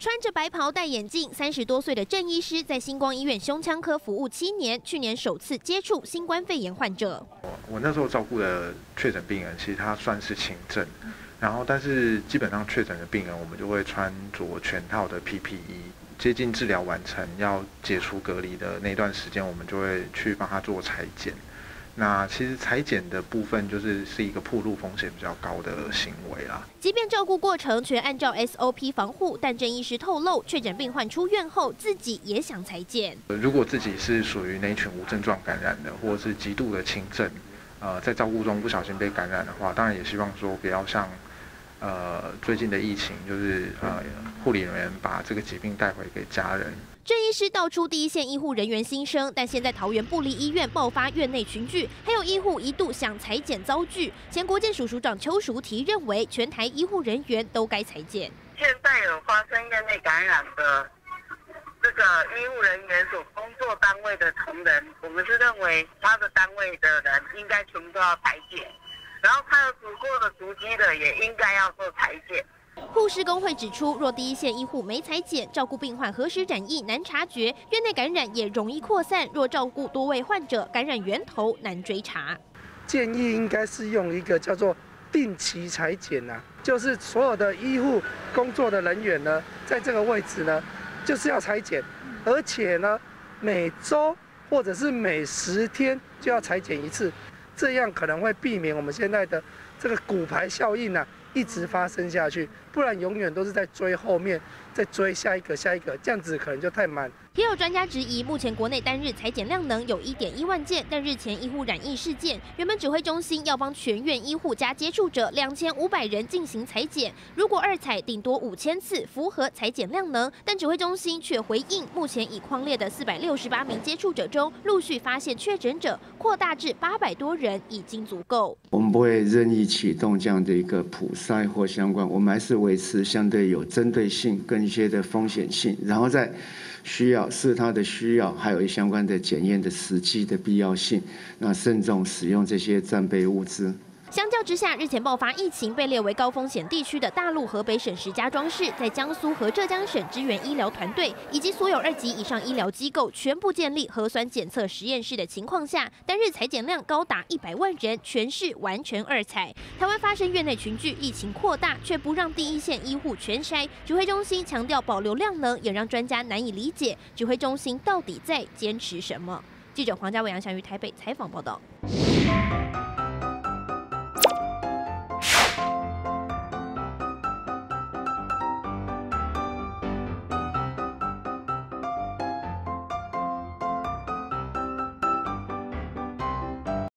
穿着白袍戴眼镜，30多岁的郑医师在星光医院胸腔科服务7年，去年首次接触新冠肺炎患者。我那时候照顾的确诊病人，其实他算是轻症，然后但是基本上确诊的病人，我们就会穿着全套的 PPE。 接近治疗完成要解除隔离的那段时间，我们就会去帮他做采检。那其实采检的部分就是一个暴露风险比较高的行为啦。即便照顾过程全按照 SOP 防护，但郑医师透露，确诊病患出院后自己也想采检。如果自己是属于那群无症状感染的，或者是极度的轻症，在照顾中不小心被感染的话，当然也希望说不要像。 最近的疫情就是护理人员把这个疾病带回给家人。郑医师道出第一线医护人员心声，但现在桃园部立医院爆发院内群聚，还有医护一度想采检遭拒。前国健署署长邱淑媞认为，全台医护人员都该采检。现在有发生院内感染的这个医护人员所工作单位的同仁，我们是认为他的单位的人应该全部都要采检。 然后看到足够的足迹的，也应该要做采检。护士工会指出，若第一线医护没采检，照顾病患何时染疫难察觉，院内感染也容易扩散。若照顾多位患者，感染源头难追查。建议应该是用一个叫做定期采检啊，就是所有的医护工作的人员呢，在这个位置呢，就是要采检，而且呢，每周或者是每10天就要采检一次。 这样可能会避免我们现在的这个骨牌效应啊一直发生下去，不然永远都是在追后面，在追下一个，这样子可能就太慢。也有专家质疑，目前国内单日采检量能有1.1万件，但日前医护染疫事件，原本指挥中心要帮全院医护加接触者2500人进行采检，如果二采顶多5000次，符合采检量能，但指挥中心却回应，目前已匡列的468名接触者中，陆续发现确诊者，扩大至800多人。 已经足够。我们不会任意启动这样的一个普筛或相关，我们还是维持相对有针对性跟一些的风险性，然后在需要是它的需要，还有相关的检验的时机的必要性，那慎重使用这些战备物资。 相较之下，日前爆发疫情被列为高风险地区的大陆河北省石家庄市，在江苏和浙江省支援医疗团队以及所有2级以上医疗机构全部建立核酸检测实验室的情况下，单日采检量高达100万人，全市完全二采。台湾发生院内群聚，疫情扩大，却不让第一线医护全筛。指挥中心强调保留量能，也让专家难以理解指挥中心到底在坚持什么。记者黄家伟、杨翔于台北采访报道。